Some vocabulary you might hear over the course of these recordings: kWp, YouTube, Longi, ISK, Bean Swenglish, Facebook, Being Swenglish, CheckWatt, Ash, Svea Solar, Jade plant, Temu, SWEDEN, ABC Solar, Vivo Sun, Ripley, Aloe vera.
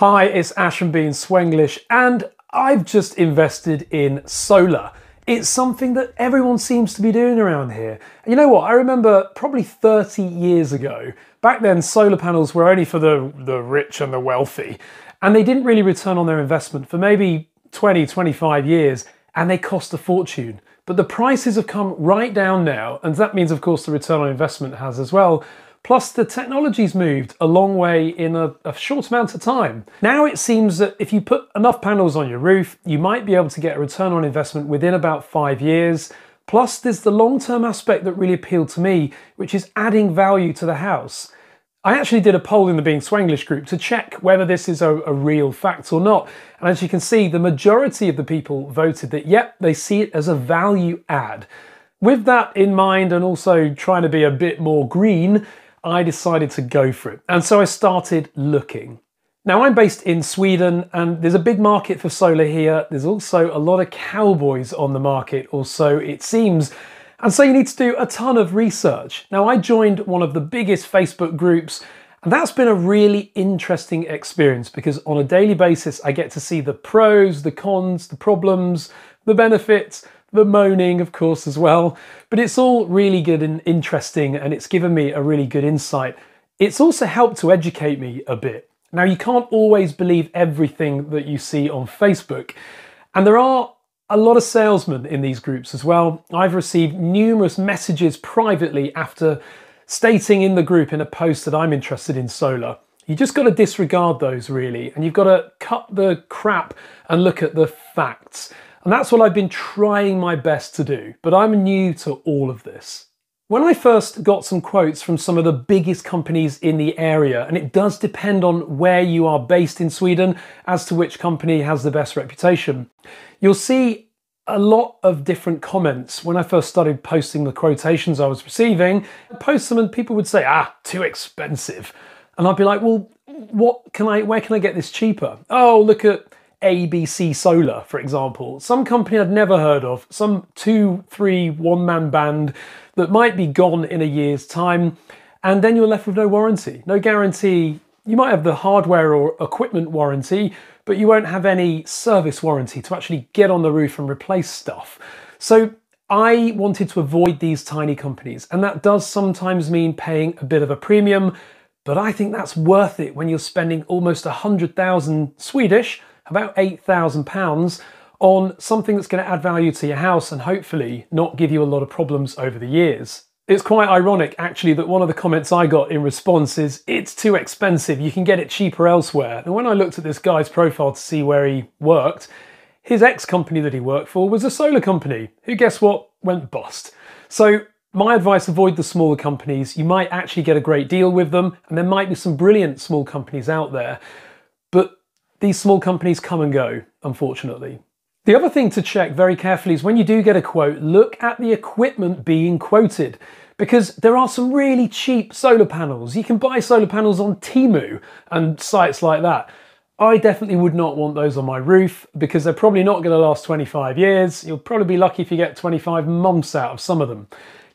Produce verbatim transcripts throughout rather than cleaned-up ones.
Hi, it's Ash from Bean Swenglish, and I've just invested in solar. It's something that everyone seems to be doing around here. And you know what? I remember probably thirty years ago, back then solar panels were only for the, the rich and the wealthy, and they didn't really return on their investment for maybe twenty, twenty-five years, and they cost a fortune. But the prices have come right down now, and that means, of course, the return on investment has as well. Plus, the technology's moved a long way in a, a short amount of time. Now it seems that if you put enough panels on your roof, you might be able to get a return on investment within about five years. Plus, there's the long-term aspect that really appealed to me, which is adding value to the house. I actually did a poll in the Being Swenglish group to check whether this is a, a real fact or not. And as you can see, the majority of the people voted that, yep, they see it as a value add. With that in mind, and also trying to be a bit more green, I decided to go for it. And so I started looking. Now I'm based in Sweden and there's a big market for solar here. There's also a lot of cowboys on the market, or so it seems. And so you need to do a ton of research. Now I joined one of the biggest Facebook groups, and that's been a really interesting experience because on a daily basis, I get to see the pros, the cons, the problems, the benefits, the moaning, of course, as well. But it's all really good and interesting, and it's given me a really good insight. It's also helped to educate me a bit. Now, you can't always believe everything that you see on Facebook, and there are a lot of salesmen in these groups as well. I've received numerous messages privately after stating in the group in a post that I'm interested in solar. You just got to disregard those, really, and you've got to cut the crap and look at the facts. And that's what I've been trying my best to do, but I'm new to all of this. When I first got some quotes from some of the biggest companies in the area, and it does depend on where you are based in Sweden as to which company has the best reputation, you'll see a lot of different comments. When I first started posting the quotations I was receiving, I'd post them and people would say, ah, too expensive. And I'd be like, well, what can I, where can I get this cheaper? Oh, look at A B C Solar, for example, some company I'd never heard of, some two, three, one-man band that might be gone in a year's time, and then you're left with no warranty, no guarantee. You might have the hardware or equipment warranty, but you won't have any service warranty to actually get on the roof and replace stuff. So I wanted to avoid these tiny companies, and that does sometimes mean paying a bit of a premium, but I think that's worth it when you're spending almost one hundred thousand Swedish, about eight thousand pounds, on something that's going to add value to your house and hopefully not give you a lot of problems over the years. It's quite ironic, actually, that one of the comments I got in response is, it's too expensive, you can get it cheaper elsewhere. And when I looked at this guy's profile to see where he worked, his ex-company that he worked for was a solar company, who, guess what, went bust. So my advice, avoid the smaller companies. You might actually get a great deal with them, and there might be some brilliant small companies out there, but these small companies come and go, unfortunately. The other thing to check very carefully is when you do get a quote, look at the equipment being quoted, because there are some really cheap solar panels. You can buy solar panels on Temu and sites like that. I definitely would not want those on my roof because they're probably not going to last twenty-five years. You'll probably be lucky if you get twenty-five months out of some of them.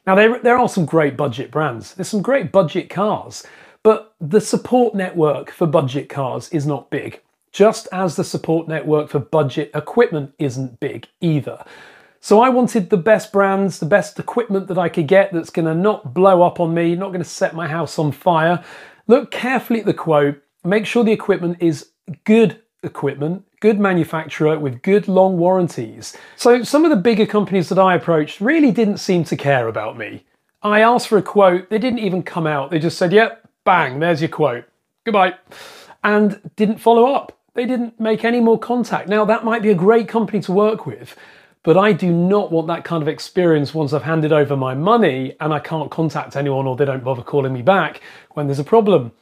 Now, there, there are some great budget brands. There's some great budget cars, but the support network for budget cars is not big, just as the support network for budget equipment isn't big either. So I wanted the best brands, the best equipment that I could get that's gonna not blow up on me, not gonna set my house on fire. Look carefully at the quote, make sure the equipment is good equipment, good manufacturer with good long warranties. So some of the bigger companies that I approached really didn't seem to care about me. I asked for a quote, they didn't even come out. They just said, yep, bang, there's your quote, goodbye, and didn't follow up. They didn't make any more contact. Now, that might be a great company to work with, but I do not want that kind of experience once I've handed over my money and I can't contact anyone or they don't bother calling me back when there's a problem.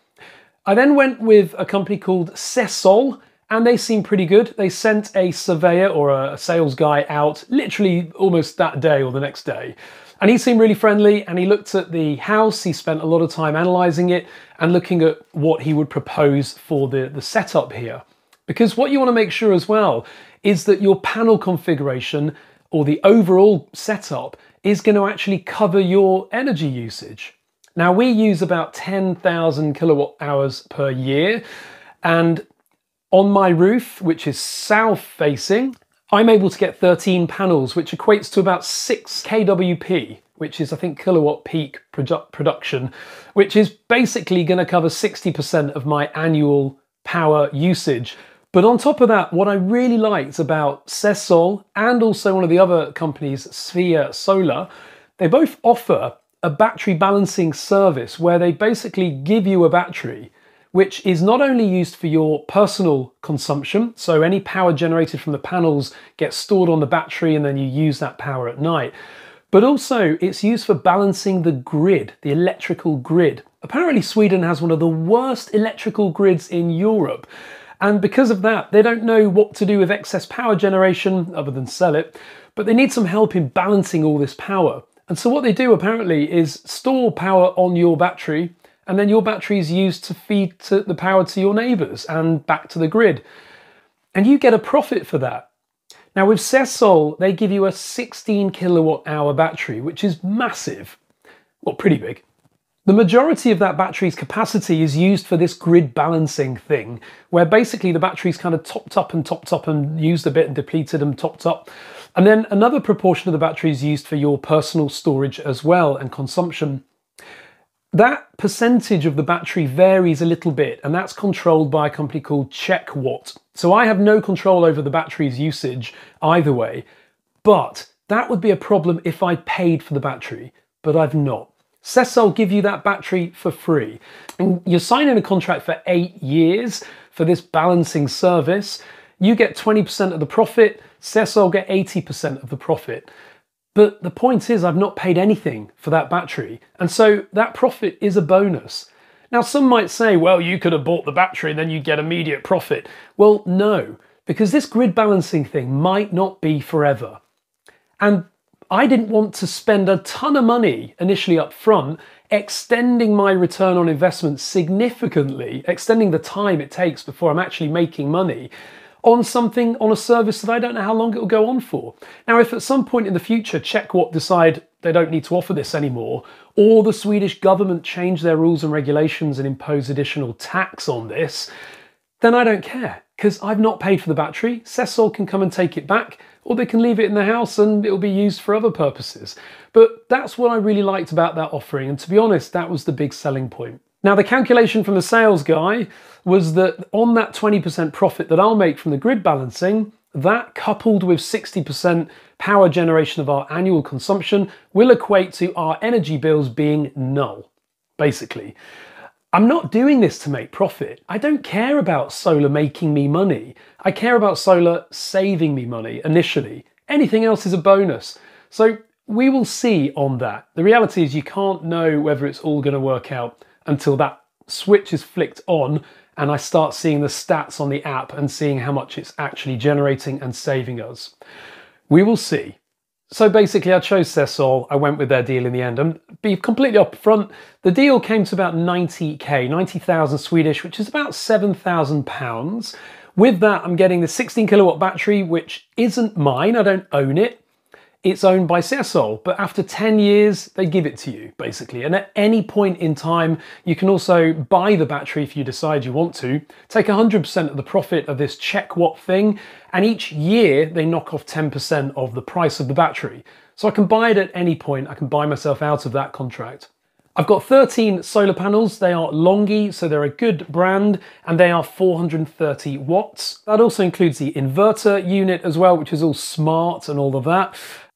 I then went with a company called Svea Solar, and they seemed pretty good. They sent a surveyor or a sales guy out literally almost that day or the next day. And he seemed really friendly, and he looked at the house, he spent a lot of time analysing it and looking at what he would propose for the, the setup here. Because what you want to make sure as well is that your panel configuration or the overall setup is going to actually cover your energy usage. Now, we use about ten thousand kilowatt hours per year, and On my roof, which is south facing, I'm able to get thirteen panels, which equates to about six K W P, which is, I think, kilowatt peak produ production, which is basically going to cover sixty percent of my annual power usage. But on top of that, what I really liked about Svea Solar and also one of the other companies, Svea Solar, they both offer a battery balancing service where they basically give you a battery which is not only used for your personal consumption, so any power generated from the panels gets stored on the battery and then you use that power at night, but also it's used for balancing the grid, the electrical grid. Apparently Sweden has one of the worst electrical grids in Europe, and because of that they don't know what to do with excess power generation other than sell it, but they need some help in balancing all this power. And so what they do apparently is store power on your battery, and then your battery is used to feed to the power to your neighbours and back to the grid. And you get a profit for that. Now with Svea Solar, they give you a sixteen kilowatt hour battery, which is massive. Well, pretty big. The majority of that battery's capacity is used for this grid balancing thing, where basically the battery's kind of topped up and topped up and used a bit and depleted and topped up. And then another proportion of the battery is used for your personal storage as well and consumption. That percentage of the battery varies a little bit, and that's controlled by a company called CheckWatt. So I have no control over the battery's usage either way, but that would be a problem if I paid for the battery, but I've not. Svea Solar give you that battery for free. And you're signing a contract for eight years for this balancing service. You get twenty percent of the profit, Svea Solar get eighty percent of the profit. But the point is I've not paid anything for that battery, and so that profit is a bonus. Now some might say, well, you could have bought the battery and then you'd get immediate profit. Well, no, because this grid balancing thing might not be forever. And I didn't want to spend a ton of money initially up front, extending my return on investment significantly, extending the time it takes before I'm actually making money, on something, on a service that I don't know how long it will go on for. Now, if at some point in the future CheckWatt decide they don't need to offer this anymore, or the Swedish government change their rules and regulations and impose additional tax on this, then I don't care, because I've not paid for the battery. Svea Solar can come and take it back, or they can leave it in the house and it'll be used for other purposes. But that's what I really liked about that offering, and to be honest, that was the big selling point. Now the calculation from the sales guy was that on that twenty percent profit that I'll make from the grid balancing, that coupled with sixty percent power generation of our annual consumption will equate to our energy bills being null, basically. I'm not doing this to make profit. I don't care about solar making me money. I care about solar saving me money initially. Anything else is a bonus. So we will see on that. The reality is you can't know whether it's all going to work out until that switch is flicked on and I start seeing the stats on the app and seeing how much it's actually generating and saving us. We will see. So basically I chose Svea Solar, I went with their deal in the end, and be completely upfront, the deal came to about ninety K, ninety thousand Swedish, which is about seven thousand pounds. With that I'm getting the sixteen kilowatt battery, which isn't mine, I don't own it. It's owned by Svea Solar, but after ten years, they give it to you, basically. And at any point in time, you can also buy the battery if you decide you want to, take one hundred percent of the profit of this CheckWatt thing, and each year they knock off ten percent of the price of the battery. So I can buy it at any point, I can buy myself out of that contract. I've got thirteen solar panels, they are Longi, so they're a good brand, and they are four hundred thirty watts. That also includes the inverter unit as well, which is all smart and all of that.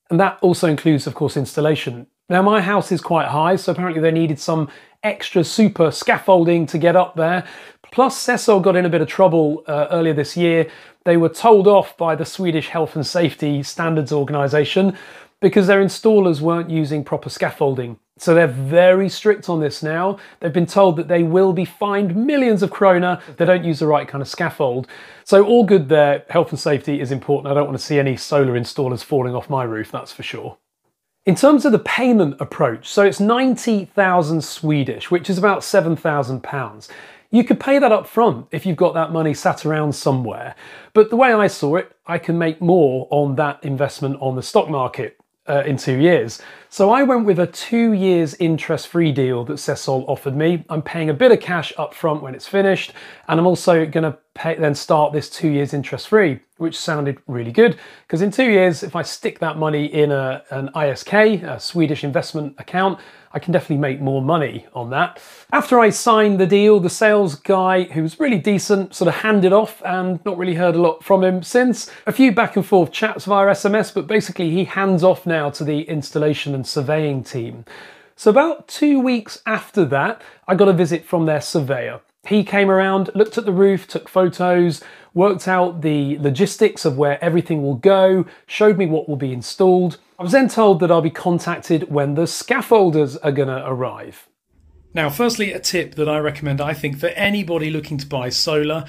And that also includes, of course, installation. Now my house is quite high, so apparently they needed some extra super scaffolding to get up there. Plus Svea Solar got in a bit of trouble uh, earlier this year. They were told off by the Swedish Health and Safety Standards Organisation because their installers weren't using proper scaffolding. So they're very strict on this now. They've been told that they will be fined millions of krona if they don't use the right kind of scaffold. So all good there, health and safety is important. I don't want to see any solar installers falling off my roof, that's for sure. In terms of the payment approach, so it's ninety thousand Swedish, which is about seven thousand pounds. You could pay that up front if you've got that money sat around somewhere. But the way I saw it, I can make more on that investment on the stock market. Uh, in two years. So I went with a two years interest-free deal that Svea Solar offered me. I'm paying a bit of cash up front when it's finished, and I'm also going to pay, then start this two years interest free, which sounded really good, because in two years, if I stick that money in a, an I S K, a Swedish investment account, I can definitely make more money on that. After I signed the deal, the sales guy, who was really decent, sort of handed off, and not really heard a lot from him since. A few back and forth chats via S M S, but basically he hands off now to the installation and surveying team. So about two weeks after that, I got a visit from their surveyor. He came around, looked at the roof, took photos, worked out the logistics of where everything will go, showed me what will be installed. I was then told that I'll be contacted when the scaffolders are gonna arrive. Now, firstly, a tip that I recommend, I think, for anybody looking to buy solar: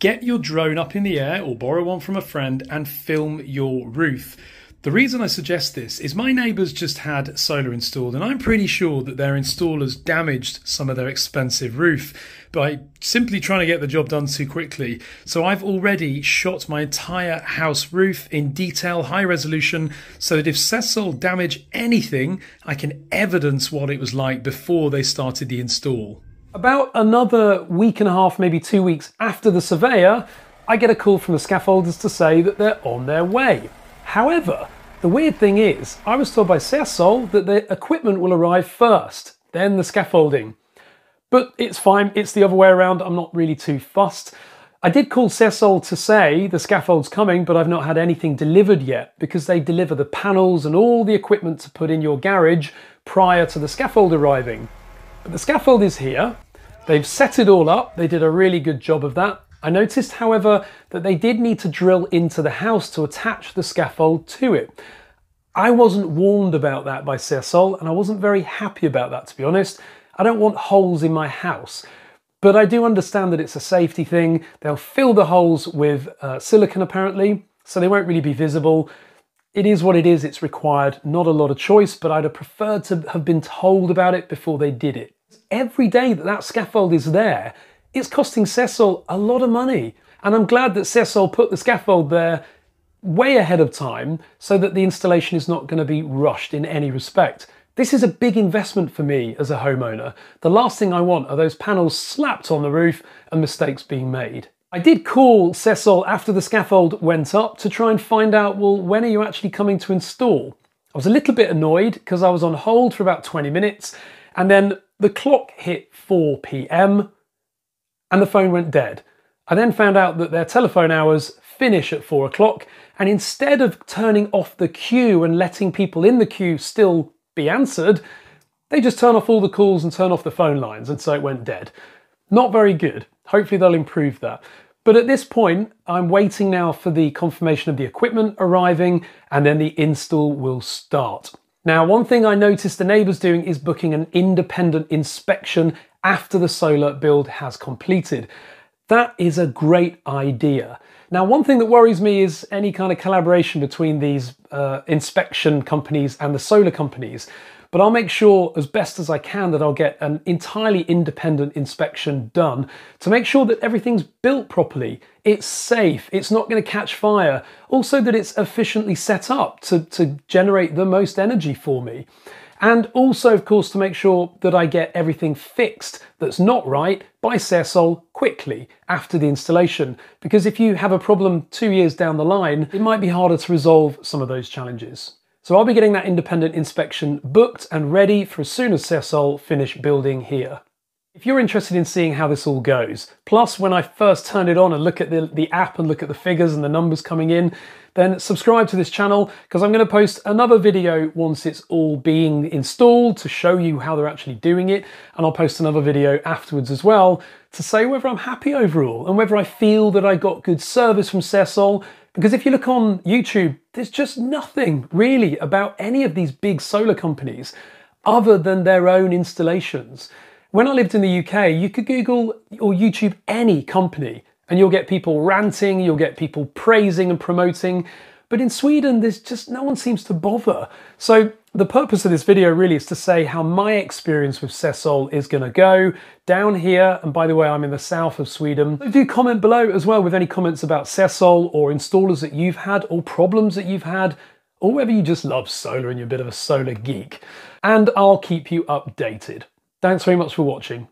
get your drone up in the air or borrow one from a friend and film your roof. The reason I suggest this is my neighbours just had solar installed, and I'm pretty sure that their installers damaged some of their expensive roof by simply trying to get the job done too quickly. So I've already shot my entire house roof in detail, high resolution, so that if Cecil damage anything, I can evidence what it was like before they started the install. About another week and a half, maybe two weeks after the surveyor, I get a call from the scaffolders to say that they're on their way. However, the weird thing is, I was told by Svea Solar that the equipment will arrive first, then the scaffolding. But it's fine, it's the other way around, I'm not really too fussed. I did call Svea Solar to say the scaffold's coming, but I've not had anything delivered yet, because they deliver the panels and all the equipment to put in your garage prior to the scaffold arriving. But the scaffold is here, they've set it all up, they did a really good job of that. I noticed, however, that they did need to drill into the house to attach the scaffold to it. I wasn't warned about that by Svea Solar, and I wasn't very happy about that, to be honest. I don't want holes in my house, but I do understand that it's a safety thing. They'll fill the holes with uh, silicone, apparently, so they won't really be visible. It is what it is, it's required, not a lot of choice, but I'd have preferred to have been told about it before they did it. Every day that that scaffold is there, it's costing Svea Solar a lot of money, and I'm glad that Svea Solar put the scaffold there way ahead of time so that the installation is not going to be rushed in any respect. This is a big investment for me as a homeowner. The last thing I want are those panels slapped on the roof and mistakes being made. I did call Svea Solar after the scaffold went up to try and find out, well, when are you actually coming to install? I was a little bit annoyed because I was on hold for about twenty minutes, and then the clock hit four p m and the phone went dead. I then found out that their telephone hours finish at four o'clock, and instead of turning off the queue and letting people in the queue still be answered, they just turn off all the calls and turn off the phone lines, and so it went dead. Not very good. Hopefully they'll improve that. But at this point, I'm waiting now for the confirmation of the equipment arriving, and then the install will start. Now, one thing I noticed the neighbours doing is booking an independent inspection after the solar build has completed. That is a great idea. Now, one thing that worries me is any kind of collaboration between these uh, inspection companies and the solar companies, but I'll make sure as best as I can that I'll get an entirely independent inspection done to make sure that everything's built properly, it's safe, it's not going to catch fire, also that it's efficiently set up to, to generate the most energy for me. And also, of course, to make sure that I get everything fixed that's not right by Svea Solar quickly after the installation. Because if you have a problem two years down the line, it might be harder to resolve some of those challenges. So I'll be getting that independent inspection booked and ready for as soon as Svea Solar finish building here. If you're interested in seeing how this all goes, plus when I first turn it on and look at the, the app and look at the figures and the numbers coming in, then subscribe to this channel, because I'm going to post another video once it's all being installed to show you how they're actually doing it, and I'll post another video afterwards as well to say whether I'm happy overall and whether I feel that I got good service from Svea Solar. Because if you look on YouTube, there's just nothing really about any of these big solar companies other than their own installations. When I lived in the U K, you could Google or YouTube any company and you'll get people ranting, you'll get people praising and promoting. But in Sweden, there's just no one seems to bother. So the purpose of this video really is to say how my experience with Svea Solar is going to go down here. And by the way, I'm in the south of Sweden. So do comment below as well with any comments about Svea Solar or installers that you've had or problems that you've had, or whether you just love solar and you're a bit of a solar geek. And I'll keep you updated. Thanks very much for watching.